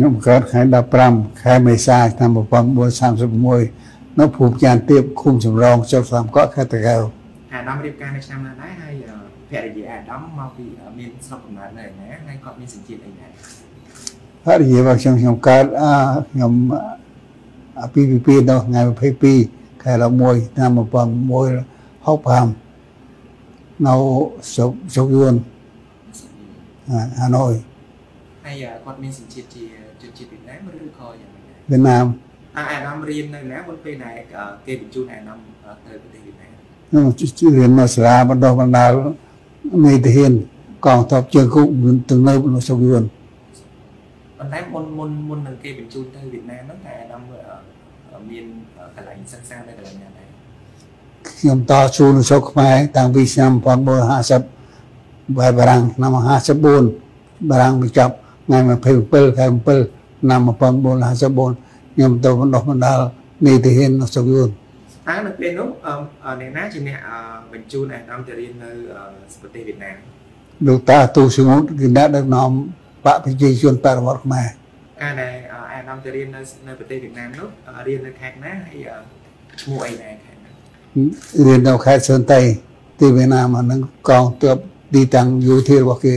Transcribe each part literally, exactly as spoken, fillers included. น้องเกิดขายดาปรำขายไม่ซาทำแบบความบัวสามสมวยน้องผูกยานเตียบคุมสำรองเจ้าสามก็แค่แต่เก่าอ่าน้องเรียบการในชั้นนั้นได้ให้แผ่ดีอ่าน้องมาปีมีสลับกันเลยนะให้ก็มีสิ่งจีนอะไรนะพระดีว่าช่างช่างการอ่าช่างปีปีปีน้องงานปีปีขายเรามวยทำแบบความมวยหอบพามน้องสกสกยวนอ่าฮานอยไอ้กอดมีสินจิตจีจิตจิตเป็นแรงมันรู้คออย่างไรเวียดนามอ่าไอ้น้ำเรียนในแรงมันเป็นไหนเกณฑ์จูนไอ้น้ำเตยเป็นเด็กไหนน้องจีเรียนมาสระบันดาบันดาไม่เห็นกองทัพเชียงคู่เหมือนตึงเล่าเป็นสกุลอันนั้นมนมนมนหนึ่งเกณฑ์จูนเตยเวียดนามนั่นไงน้ำเมียนกระไรสร้างๆได้กระไรอย่างไรยมต่อชูนสกมาต่างวิชามพันโบราณศัพท์ใบบรังนามหาสบุญบรังมิจับงานมาเพิ่มเปิลเพิ่มเปิลนำมาปนบนหาสบนยมตัวมันดอกมันดาวนี่ที่เห็นนักสกุลทั้งนักเป็นนุ๊กในนั้นจีเนี่ยเป็นจูนไอ้น้องจะเรียนในสปอร์ตเวียดนามดูตาตูสมุทรกินได้ดังน้องปะพิจิตรชวนปารวัตมาการในไอ้น้องจะเรียนในในสปอร์ตเวียดนามนุ๊กเรียนในแขกนะให้มวยในแขกเรียนเอาแขกส่วนไตที่เวียดนามมันนั่งกองตัวดีตังอยู่ที่ว่าคือ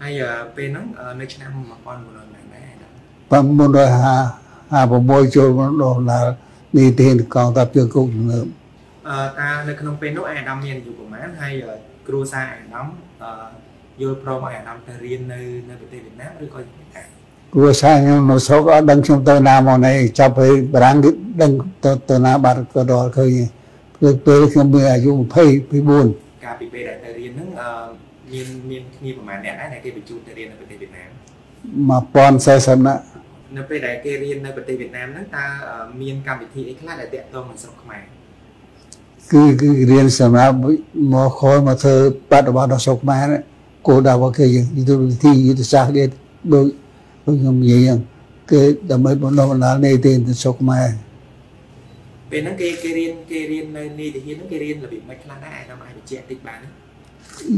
ไอ้เป็นน้องในชั้นนั้นมาปนบนอะไรไหมปั๊มบนอะไรฮะฮะผมโมยโจรมันโดนละนี่เทียนกองทัพเชียงกุ้งเงิมตาในขนมเป็นน้องแอนดำเรียนอยู่กับแม่ให้ครูซาแอนดำโยนโปรมาแอนดำเรียนในในประเทศเวียดนามด้วยก็ยังไงครูซาเนี่ยน้องสาวก็ดังชมตัวน้ำเอาในจับไปรังดิดังตัวตัวน้ำบาดกระดอนเคยเพื่อเพื่อเพื่อเมื่ออายุเพ่ไปบุญการไปไปได้เรียนนั่งมีมีมีประมาณเนี่ยนะในเกณฑ์จูนเรียนในประเทศเวียดนามมาปอนไซสันนะในไปได้เกณฑ์เรียนในประเทศเวียดนามนั้นตามีนการวิธีไอ้คลาดแต่ตัวมันสกปรกคือคือเรียนสำหรับมอคอยมาเธอปัตวาดสกปรกนะโกดาวเกย์ยุทธวิธียุทธศาสตร์เรียนโดยโดยยังมีอย่างเกย์ดำเนินบนโลกนั้นในเตียนสกปรกเป็นนักเกย์เรียนเกย์เรียนในนี่ที่เห็นนักเกย์เรียนระเบียบไม่คลาดได้เราไม่เจ็บติดบ้าน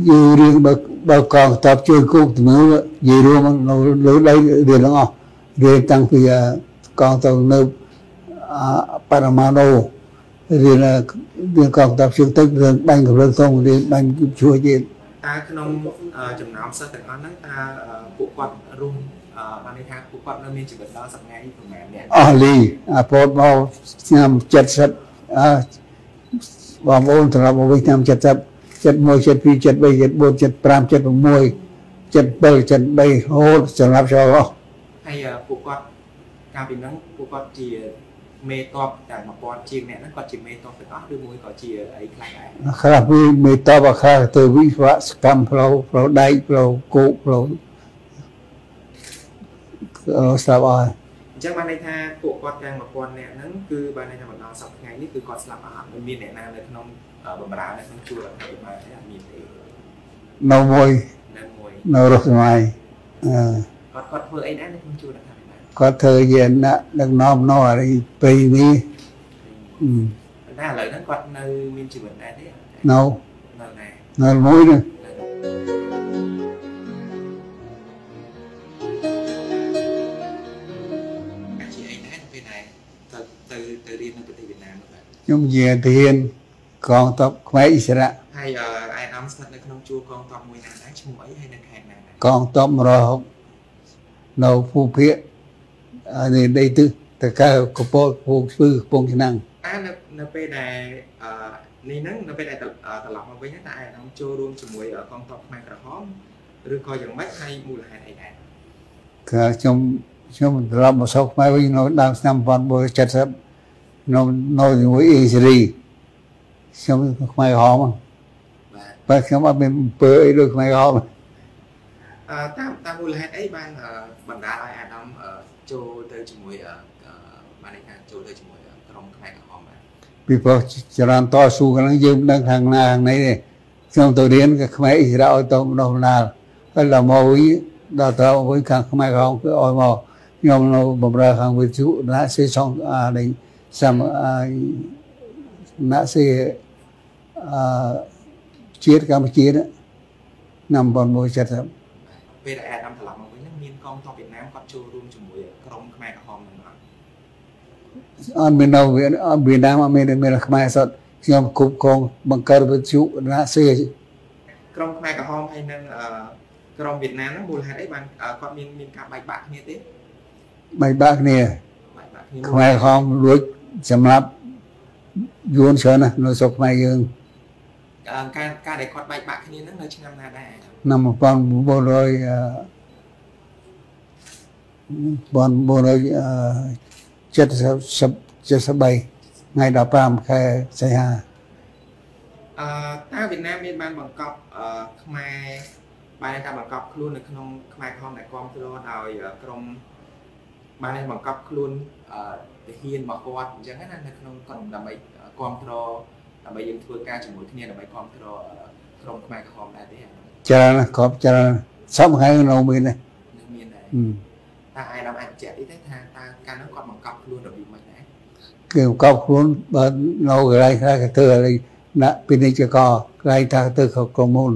ยืนเรียงแบบแบบกองทัพช่วยกู้ถึงนู้นยืนรวมมันเราเราได้เรียนแล้วอ๋อเรียนตั้งคือกองทัพในปารามาโนเรียนเรียนกองทัพช่วยตั้งเรื่องแบ่งกับเรื่องส่งเรียนแบ่งช่วยเย็นตาขนมจำนำเสด็จอันนั้นตาปลุกวัดรุ่งอันนี้ครับปลุกวัดเรามีจุดเด่นเราสังเกตตรงไหนเนี่ยอ๋อลีโปรดเรานำเจ็ดสัตว์บอมโอนสำหรับเราวิ่งนำเจ็ดสัตว์เจ็ดมวยเจ็ดปีเจ็ดใบเจ็ดบนเจ็ดปรามเจ็ดมวยเจ็ดเปิลเจ็ดใบโหดสำหรับชาวเราไอ้ผูกกัดการเป็นนักผูกกัดจีเมตอบแต่มาปอนจีเนี่ยนักกัดจีเมตอบเป็นนักด้วยมวยกัดจีไอ้ใครครับมีเมตอบว่าใครเตวิศวกรรมเราเราได้เราโกเราเราสบายจากมาในทางผูกกัดการมาปอนเนี่ยนั่นคือบ้านในทางบ้านเราสับไงนี่คือกอดสลับอาหารมันมีเนี่ยนานเลยขนมบำราเนี่ยต้องช่วยเราให้มาให้มีเตะน้ำมวยน้ำรถไฟก็ก็เธอไอ้นั่นต้องช่วยเราทำยังไงก็เธอเย็นนะดังน้อมน้ออะไรปีนี้น่าเลยนั่นก็ในมินจิบันได้เนี่ยน้ำน้ำมวยเนี่ยจีไอ้นั่นเป็นไงเธอเธอเธอเรียนในประเทศเวียดนามหรือเปล่ายุ่งเย็นเทียนกองทัพไม่อิสระให้ไอ้น้ำสัตว์ในขนมจูกองทัพมวยนานนะช่วยให้นักแข่งนานกองทัพรอเราผู้เพี้ยในได้ตึกแต่ก็กบฏพวกฟื้นพวกนั่งอ่าในในไปในในนั้นในไปในตลอดมาไปนั้นไอ้น้ำจูรวมช่วยกองทัพไม่กระห้องหรือคอยอย่างไม่ให้มูลหายไหนก็ชมชมเราประสบไม่วิ่งเราดาวสามวันบริจาคทรัพย์เราเราอยู่อิสรีช่างไม่หอมไปช่างว่าเป็นเปื่อยด้วยไม่หอมตามตามมูลเหตุไอ้บ้านบรรดาไอ้อาดอมโจเตยจมวยมาในการโจเตยจมวยกรงไม่หอมพี่พอจะรันต่อสู้กันยืมดังทางนาทางไหนเนี่ยช่างตัวเรียนก็ไม่อิสระตัวเราหนาก็เราโมยเราตัวโมยขังไม่หอมก็อ่อยมอยอมเราบำราขังวิจุนะเสียสองอะไรซ้ำนะเสียเชียร์กรรมเชียร์นะนำบอลมวยจัดครับเวลาแอร์นำถล่มมาไว้นั่งมีนกองทองเป็นน้ำกัดโชว์รวมจมูก อันเป็นเราเวียนน้ำอเมริกาเมืองขมายสดยอมคุบกองบังเกิดบรรจุน่าเสียกรมขมายกับห้องให้นั่งกรมเวียดนามนั่งบูรณะได้บ้างก็มีมีการใบบาทเนี่ยเต้ใบบาทเนี่ยขมายห้องรวยสำหรับยวนเชิญนะเราสกขมายยังการการได้กอดใบบาทเนี่ยนั่งเราชิงอำนาจได้นำปอนโบโรยปอนโบโรยเจ็ดสับเจ็ดสับใบไงดาวปามแค่ใช่ฮะถ้าเวียดนามมีบ้านบังกอกขมายบ้านในการบังกอกคลุนในขนมขมายคลองในกองคือเราเอาอยู่กรมบ้านในบังกอกคลุนเฮียนบังกอดอย่างนั้นในขนมกล่อมดำใบกองคือเราดำใบยืนทัวร์การจมูกที่เนี่ยดำใบกองคือเรากรมขมายคลองได้ที่ไหนเจริญนะขอบเจริญซ้ำให้เราเมียนเลยเมียนเลยตาไอเราอาจจะได้ทางตาการนักกอดบังกอกคลุนเราอยู่ไหมนะเกี่ยวกับคนบ้านเราอะไรใครก็เธออะไรนะเป็นนิจกรใครทางเธอเขากลุ่มมุ่ง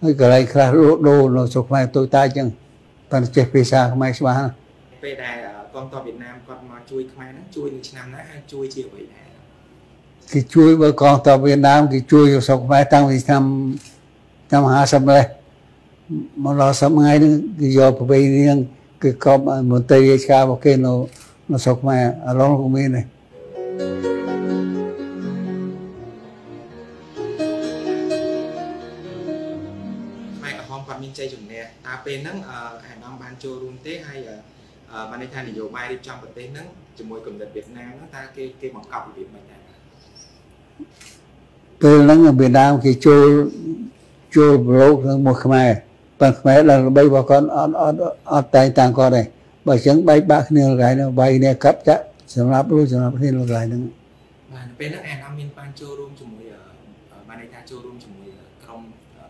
อะไรใครรู้ดูเราสุขไม่ตัวตายจังตอนเจ็บปีศาจไม่สบายไปได้กองทัพเวียดนามกองมาช่วยใครนะช่วยหนึ่งชนะนะช่วยเจียวไปได้คือช่วยเมื่อกองทัพเวียดนามคือช่วยอยู่สุขไม่ตั้งที่ทำทำหาสำเร็จมันเราสมัยนึงคือยอมไปเรื่องคือกองมณฑลเยชาบอกเกณฑ์เราเราสุขไม่ร้องกูมีเลยไม่กับห้องความมีใจจุดเนี่ยตาเป็นนั่งอ่านน้องบานโจรุมเต้ให้บรรณาธิการนโยบายริบจอมประเทศนั่งจมวยกลุ่มเด็กเวียดนามนั่งตาเกย์เกย์หมอกกลับเวียดนามเป็นนั่งเวียดนามคือโจโจบล็อกนั่งหมวกขมายปันขมายเราใบบอกก่อนอ่อนอ่อนอ่อนใจต่างก่อนเลยใบเฉียงใบบ้าเนื้อไหลเนี่ยใบเนี่ยครับจะสำหรับรู้สำหรับที่เราหลายนึงเป็นนักแอนอามินปานโจรวมจมูกมาในการโจรวมจมูกกรม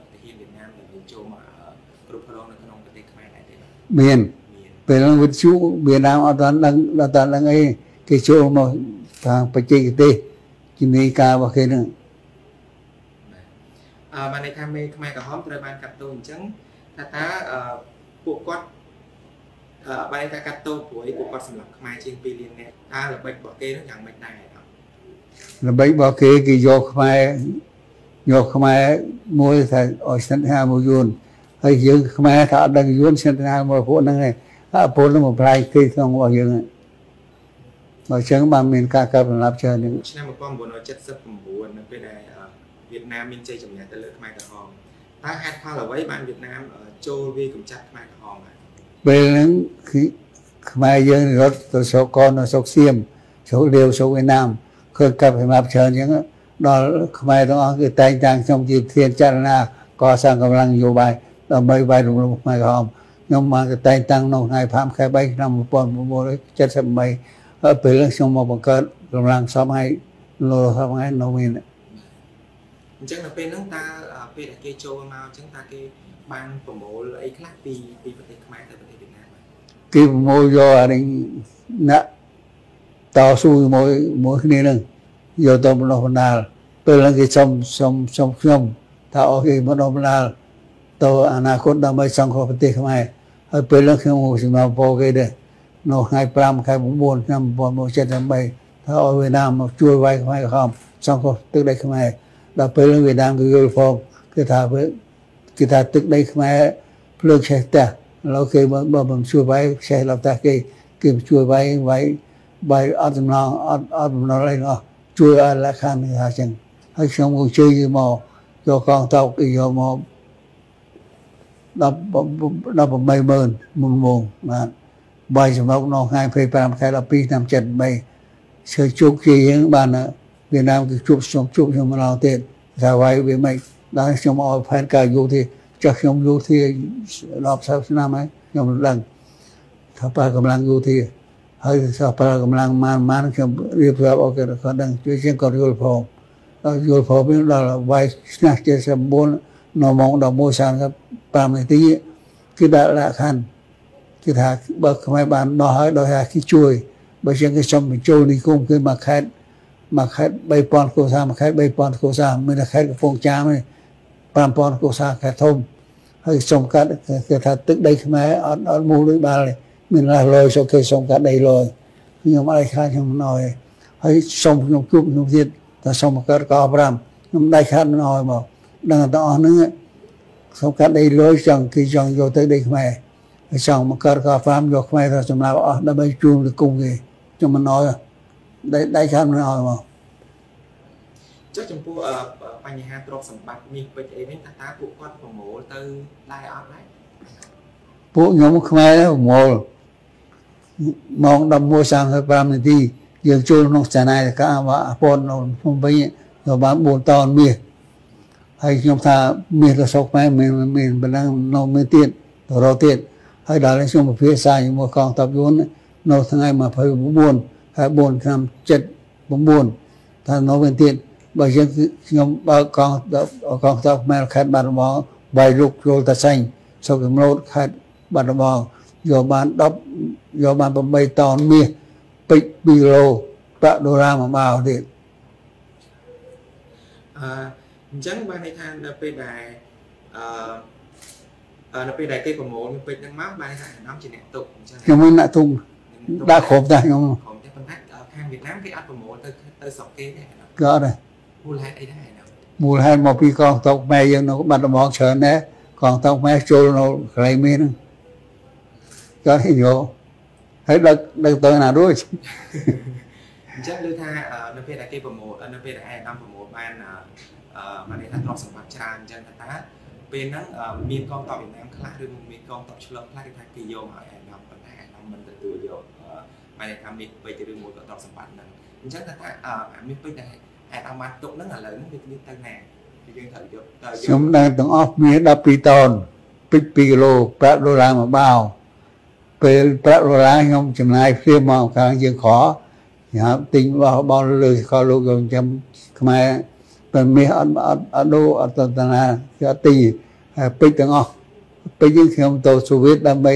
ตะเคียนเวียดนามเป็นโจมากรุพลองในขนมกระเตกไม่ไหนได้เมียนเป็นนักวิชูเวียดนามเอาตอนนั้นเอาตอนนั้นไอ้กิโจมาทางปัจจิกเตจินีกาบอกแค่นั้นมาในทางเมฆไม่กับห้อมตระบานกับตูนจังแต่ถ้าพวกก๊อตบริการกัตโต้ป่วยอุปกรณ์สำหรับมาเชียงปีเรียนเนี่ยตาหรือใบบอกเกย์นั่งอย่างใบไหนครับหรือใบบอกเกย์กิโยกมาโยกมามวยแต่ออกสันหามวยยุนไอ้ยืนมาถ้าดังยุนสันหามวยโผล่นั่งไงถ้าโผล่แล้วมันพลายที่ต้องว่าอย่างไงเราเชื่อมั่นมีการการรับเชิญนี่ฉันนั่งมาป้อมบนเราเจ็ดสิบผมบวนนั่นเป็นไงเวียดนามมินใจจำเนี่ยแต่เลิกมากระหองถ้าแอดพาเราไว้บ้านเวียดนามโจวีกับจัดมากระหองเป็นนั้นคือมาเยอะรถตัวสกอร์สกเซียมสกเดียวสกเวียดนามเคยกลับไปมาเชิญอย่างนั้นเราขมายต้องเอาคือแต่งต่างชมจีบเทียนจารณาก่อสร้างกำลังโยบายเราใบใบลงลงมาหอมยมมาแต่งต่างนองนายพามแค่ใบนำปอนโมเลยจัดสมัยเป็นเรื่องชมมาบังเกิดกำลังซ้อมให้โลซ้อมให้โนมินจังหวะเป็นตั้งตาเป็นเกโจมาจังตาเกบางผมบอกไอ้คลาสปีปีประเทศขมายแต่ประเทศเวียดนามคือโมโยอะไรนะต่อสู้โมโมขึ้นนี่นึงโยตมโนพนาลเป็นเรื่องที่ชมชมชมชมถ้าโอเคมโนพนาลตัวอนาคตเราไม่สังคมประเทศขมายเป็นเรื่องที่โมสิมาโปเกเดโนไงปรามใครบุบวนนำบอลโมเชตันไปถ้าเอาเวียดนามมาช่วยไว้ขมายข้ามสังคมตึกได้ขมายเราเป็นเรื่องเวียดนามคือยูฟอร์มคือถ้าเพื่อกิจตึกได้ขมายเรื่องเชต้าเราเคยมันมันช่วยไว้ใช้เราแต่ก็เก็บช่วยไว้ไว้ไว้อัดนองอัดอัดนองอะไรเนาะช่วยอะไรข้างหนึ่งหาจังให้ชมกูช่วยยี่หม้อโยกองเต่ากี่โยมเราเราผมไม่เมินมุมมองนะใบสมองน้องให้เพย์พามใครเราปีนำจัดไปเชื่อชุกยี่ยังบ้านนะเวียดนามก็ชุบชมชุบชมเราเตะสาวไว้เวียไม่ได้ชมเอาแผนการอยู่ที่จากยมอยู่ที่รอบศาสนาไหมยมหลังถ้าปากำลังอยู่ที่ให้สภาพกำลังมานมานเขาเรียบร้อยออกกันเขาดังช่วยเชื่อมกับยูโรพอเรายูโรพอเป็นเราไว้นักเจริญบุญนมองดอกโมซานครับปามในที่คือได้ละคันคือถ้าเบิกไม่บานน้อยดอยหาขี้ช่วยบางเช่นก็ชมเป็นโจนี่คุ้มขึ้นมาแคดมาแคดใบปอนโคซามาแคดใบปอนโคซาไม่ได้แคดกับฟงจ้าไม่ปามปอนโคซาแคดทมให้สมการเกิดทัดตึกได้ขึ้นมาอ่อนอ่อนมูด้วยบาเลยมันละลอยโซเคสมการได้ลอยยมอะไรข้าชมหน่อย ให้สมยงจุบยงเย็ดแต่สมการกอบรามน้ำได้ขันน้อยบ่ดังต่อเนื้อสมการได้ร้อยจังกี่จังโยเตได้ไหมสมการกอบรามโยไหมเราสมลาวอ่ะได้ไปจูบกุ้งกี่จังมันน้อยได้ได้ขันน้อยบ่เจ้าจำพวกปัญหาตรอกสัมปัตมีเป็นเอเมนตาพวกก้อนของโมเตอร์ได้ออกไหมพวกโยมขมายแล้วโมมองดำมัวสามสิบสามนาทียังโจรนกสนายก็เอาว่าปนเอาผมไปเราบ้านบุญตอนเมียให้โยมทาเมียเราสกไหมเมียเมียเป็นนั่งนอนเมียเตี้ยเราเตี้ยให้ด่าในช่วงประเพณีสายโมกองตับยุนนกทั้งไงมาพายบุญให้บุญทำเจ็ดบุญท่านนกเมียเตี้ยบางอย่างโยมบางกองกองตับแม่ขัดบาดมองใบลูกโยตะไซสกุลโรดขัดบาดมองโยบานดับโยบานเป็นใบตอนเมียปิดบิโลปะโดรามาบ่าวเด็ดจังบางในทางเราไปได้เราไปได้เกี่ยวกับหมูไปนั่งม้าบางในทางน้ำจีนเนี่ยตกยังไม่น่าทุ่งได้ขบได้ยังของจะเป็นนักแข่งเวียดนามที่อัดกับหมูเตอร์เตอร์สองเก้ได้ก็ได้มูลให้ได้ได้นะมูลให้หมอปีกองตกแม่ยังเราบัดมองเฉินนะกองตกแม่โจเราใครมีนึงก็ให้โยให้เลิกเลิกตัวหนาด้วยจะเลือกทางนักเพศอะไรประโมทนักเพศอะไรนำประโมทมามาในทางรองสังกัดชาญจันทร์ตาเป็นนั่งมีกองต่อเป็นน้ำคลาดด้วยมีกองต่อชุลคลาดในทางกิโยมาแอนนำปัญหาแอนนำมันเป็นตัวโยมาในทางมีไปจะดูมวยกับต่อสังกัดนั้นจันทร์ตามีไปในแอนนำมาตกนั่งอะไรนั่งเป็นตั้งแนวยังเถิดโยสมดังต้องออฟมีดับปีตอนปิดปีโลพระโลรามาบ่าวเป็นพระโลราชยมจำนายเรียมองการยังขอนะครับติงว่าบอลเลยขอลูกยมจำทำไมเป็นเมียอันอันดูอัตตนาจะตีไปตั้งออกไปยิ่งเขียนตัวสวิตดำไป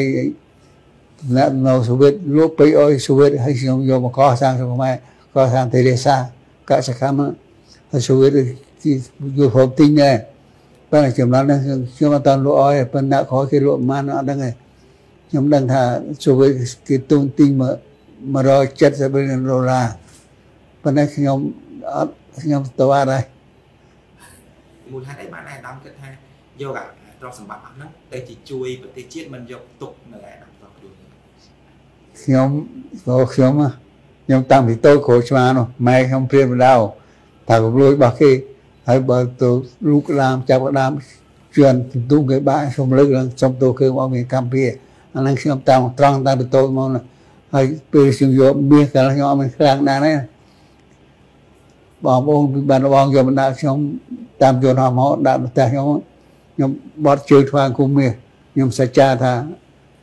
แล้วเราสวิตลูกไปอ้อยสวิตให้ยมยมมาขอสร้างทำไมก็สร้างเทเรซาก็สักครั้งให้สวิตที่อยู่ผมติงไงเป็นจำนวนนั้นเชื่อมาตอนลูกอ้อยเป็นนักขอคือลูกมันอะไรไงยมดังท่าสวยกิตุนติงมามารอจัดจะเป็นโรราปนักยมยมตัวอะไรมูลค่าได้มาได้ดำกันให้โยกะเราสมบัตินั้นแต่จิตจุยแต่จิตมันยกตกเหนื่อยนะเราดูยมโอ้ยมอ่ะยมตามที่โตโขชมาเนาะไม่ยมเปลี่ยนเราถ้ากับลุยบักกี้ให้เบอร์ตัวลูกรามจับรามเชื่อนตุ้งเกยบ้านชมเลิกชมตัวคือว่ามีกัมพีอันนั้นคือตามตรังตามประตูมันให้ไปสิ่งโยมเบียกันแล้วมันคลางได้เนี่ยบอกว่าบรรดาบางโยมได้ช่องตามโยนหอมเขาได้แต่โยมโยมบอดเชื่อฟังคุมเมียโยมสัจจาท่า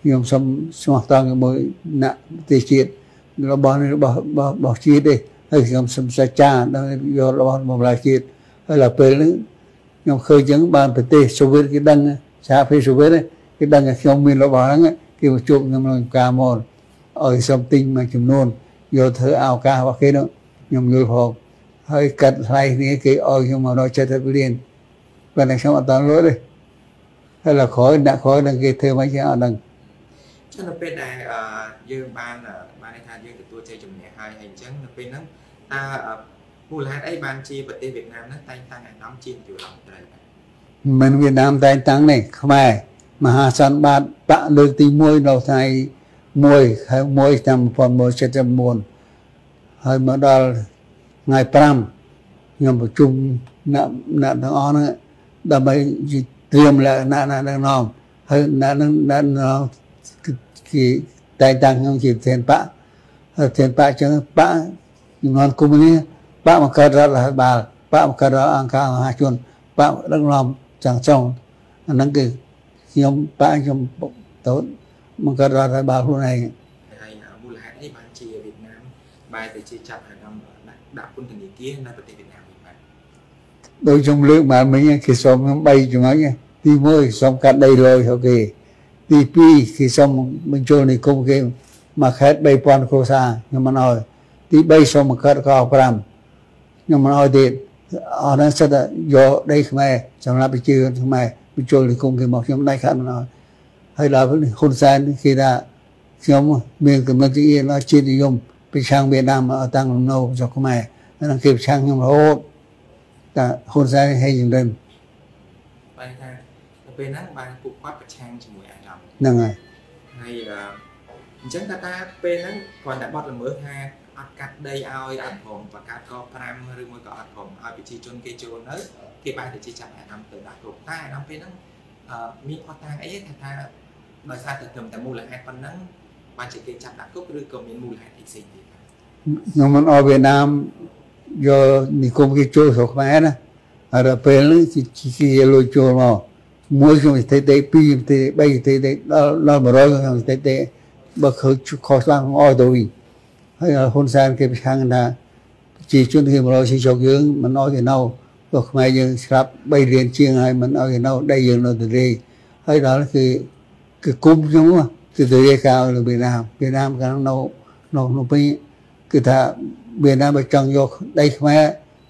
โยมสมสมตังโยมหนักตีจิตเราบอกนี่บอกบอกบอกจิตดิให้โยมสมสัจจาแล้วโยมเราบอกลายจิตให้เราเป็นโยมเคยยังบานปฏิสุเวทกิดังชาพิสุเวทเนี่ยcái đằng này không mình nó bảo rằng cái một chụp nhầm là cà mòn ở sông tinh mà chụp nôn vô thở ao ca và cái đó nhầm người hồn hơi cật hay những cái oi nhưng mà nó chết thật liền và này xong là toàn lỗi đây hay là khói đã khói đằng kia theo mấy cái đằng chắc là bên này dương ban ở ban này thay dương tôi chơi chụp nhẹ hai hành chắc là bên đó ta mua lá ấy ban chi vật tây Việt Nam nó tay tăng ngày năm chín triệu đồng trời mình Việt Nam tay tăng này không aiมหาสันบาตปะเลือกตีมวยเราไทยมวยใครมวยจำพรมวยเชิดจำมวลเฮ้ยมาดอลไงพรำยมประชุมนักนักทั้งอ้อนเนี่ยดับไปเตรียมแล้วนักนักนักน้องเฮ้ยนักนักนักน้องกี่แต่งต่างกันกี่เทียนปะเทียนปะจังปะนอนคุมนี้ปะมาเกิดรัฐบาลปะมาเกิดอังคารมหาชนปะนักน้องจังจงนั่นคือโยมป้าโยมตัวมันก็รัฐบาลคนไหนมูลค่าที่บางชีเวียดนามบายแต่ชีจับหาดำดับคนถึงอีกที่ในประเทศเวียดนามไปโดยจงเลือกมาไม่เนี่ยคือสมน้ำใบจังไงเนี่ยที่มวยสมกัดได้เลยโอเคที่ปีคือสมมันโจนี่คงเกมมาแคดใบปอนโคซายังมันเอาที่ใบสมกัดก็เอาพรำยังมันเอาเด็ดเอาหนังสือโยได้ทำไมสำหรับไปชื่อทำไมมันโจรคงเคยบอกยังได้ขนาดนั้นให้เราคนแสนคือได้ยมเมืองกำลังจะเอียนเราชีนิยม ไปช่างเวียดนามมาเอาตังโนจอกมาแล้วนักเก็บช่างยังโหดแต่คนใช้ให้ยังเดิมไปค่ะเป็นนักบางปลูกวัดประชังจมูกอ่างดำนั่งไงให้จังตาตาเป็นนักก่อนแต่บอดละเมอฮะอัดกัดได้เอาอัดผมประกาศก็พรามหรือมวยก็อัดผมเอาไปจีจนเกจนเนอเก็บไปแต่จีจับอ่างดำเติมดักหลบใต้น้ำเป็นนักมีพอตาเอ๊ะตาตาโดยซาเติมเติมแต่มูลละฮะปันนั้นมันจะเกิดจากนักก็คือก็มีมูลละฮะอีกสิ่งหนึ่งน้องมันเอาเวียดนามโยนิคมกิจโจสกมาเนะอะไรเป็นเรื่องที่ที่เยลโจมามือก็มีเตะเตะปีมีเตะใบมีเตะเตะแล้วแล้วมาร้อยก็มีเตะเตะบักเขาขอสร้างอ้อตัวอีกให้คนสร้างเก็บช่างนะจีจุนที่มาร้อยสิจอกเยอะมันอ้ออย่างเน่าบักไม่ยังครับใบเรียนเชียงให้มันอ้ออย่างเน่าได้ยังเราตัวเองให้เราคือคือคุ้มใช่ไหมคือตัวเองเขาเราเวียดนามเวียดนามกันเราเราเราไปคือถ้าเวียดนามไปจังยกได้ไหม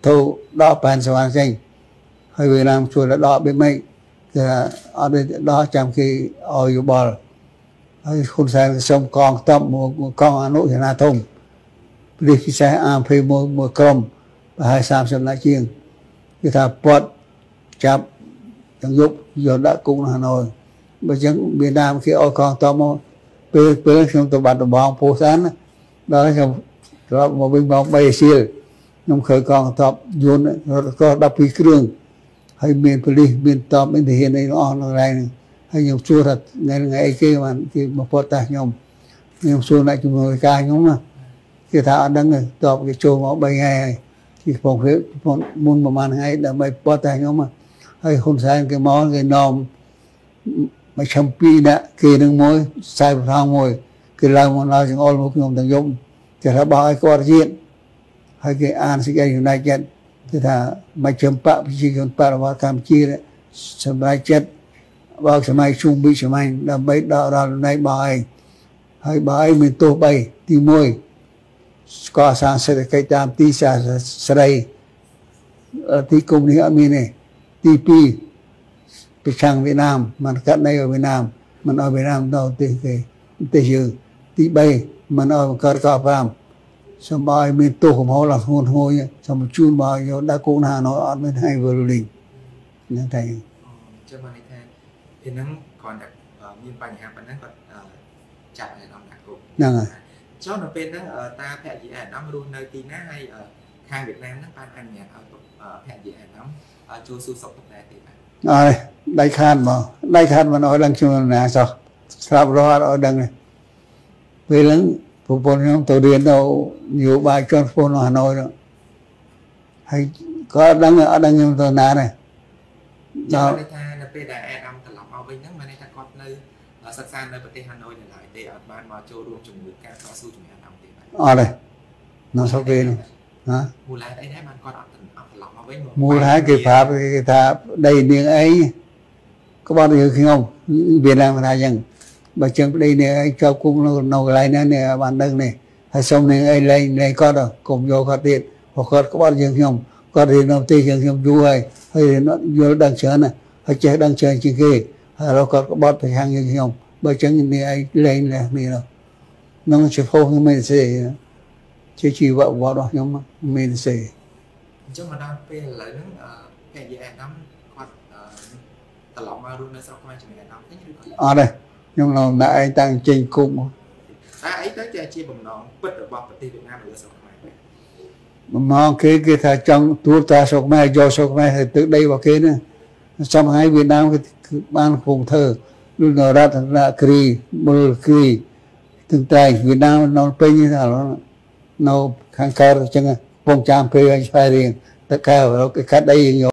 เท่าดอกปานสว่างใจให้เวียดนามช่วยละดอกไปไหมจะเอาไปดอกจำคือเอาอยู่บอลให้คนใส่สมกองต้อมมัวกองอนุชนาทมหรือที่ใช้อามเพลมัวมัวกลมไปให้สามสิบนาทีคือถ้าปวดจับจังยกยอดละกุ้งฮานอยไปจังเวียดนามคือเอากองต้อมไปไปเรื่องชมตะบัดตะบองโพสันเราก็จะเรามาวิ่งมองไปเชียร์น้ำเคยกองตอบโยนก็ดับพีเครื่องให้เมียนผลิเมียนตอบไม่ได้เห็นในอ่อนอะไรนึงให้ยมชัวร์ทัดไงไงไอ้เกี่ยมันที่มาพอตายมยมชัวร์ในจุดบริการยมนะที่ถ้าอันนั้นเลยตอบกี่โจมเอาไปไงที่ผมเห็นผมมุ่งประมาณไงแต่ไม่พอตายมนะให้คนใส่กี่ม้อนกี่นอมไม่ชั่งปีนะกี่หนึ่งม้อยใส่ทางม้อยกี่ลายมันลายจึงอ่อนมุกยมต่างยมจะระบายก็อริยให้แกอ่านสิแกอยู่ในใจที่ถ้าไม่จำปะพิจิตรปะว่าคำชี้เลยสบายใจว่าสมัยชุ่มบิสมัยดำใบดาวดาวในบ่ายให้บ่ายมีตัวใบที่มวยก่อสร้างเศรษฐกิจตามที่สาสไรที่กลุ่มนี้มีเนี่ยที่ปีไปช่างเวียดนามมันกัดในเวียดนามมันเอาเวียดนามเราเตะเตะเตะยืดที่ใบมันเอากระกอบรามสบายมีตัวของเขาหลักหัวหัวเนี่ยสมชุนบายอยู่ได้กูน่าหน่อยไม่ให้เวอร์ลิงนั่นไงเจ้ามาในไทยเห็นนั่งก่อนแบบมีปัญหาปัญหาก่อนจับอะไรน้องหนักกูนั่งเจ้าหนูเป็นนั่งตาแผลยีแอนน้ำรูนในตีหน้าให้ทางเวียดนามนั่งปานอันเนี่ยเอาแผลยีแอนน้ำจูซูสกุลได้ตีกันอะไรได้คาดบ่ได้คาดมันเอาดังชุนหนาสอบสลับรอดเอาดังเลยเวลังผู้ปนน้องตัวเรียนเราอยู่บ้านจนคนฮานอยแล้วให้ก็ดังเอาดังยังตัวนาเนี่ยเราในทางนับเป็นได้แอดำตลอดเอาไปนั่งมาในทางกอดเลยสักซานในประเทศฮานอยเนี่ยหลายเดือนบ้านมาโจรวมจุ่มมือการต่อสู้จุ่มแอดำเต็มไปอ๋อเลยน้องชอบเรียนฮะมูลายได้ได้มันกอดอัดอัดหลับเอาไว้หมดมูลายกี่ภาพกี่ภาพได้เนียงไอ้ก็บอกได้คือเขาเวียดนามมาได้ยังbà chừng đây này cho cũng nấu lại nữa này bạn đừng này hay xong này ấy lấy lấy có đâu cùng vô có tiền hoặc có có bao nhiêu không có tiền nộp tiền nhiều không vui hay hay nó vô đang chơi này hay chơi đang chơi chuyện kia hay nó có có bao tiền hàng nhiều không bà chừng này ấy lấy này này đâu nó chỉ phô không mình sẽ chỉ chỉ vợ vợ đó nhưng mà mình sẽ chứ mà đang về lại nó cái gì anh nắm quạt tạt lỏng mà luôn là sao không ai chỉ mình nắm thế chứ à đâyยังเราได้ตั้งใจคุ้มได้ตั้งใจชีพบ่มน้องเปิดบ่ประเทศเวียดนามเลยสมัยมันมองคือคือถ้าจังตัวตาสกแม่โยสกแม่ตึกได้บ่คือนะสมัยเวียดนามคือบ้านคงเธอรุ่นรัตนกรีบุลกรีถึงใจเวียดนามนอนไปนี่ถ้าเราเราข้างกายจังปงจามเพื่อใช้เรียงตะแก้วเราก็คัดได้ยังโย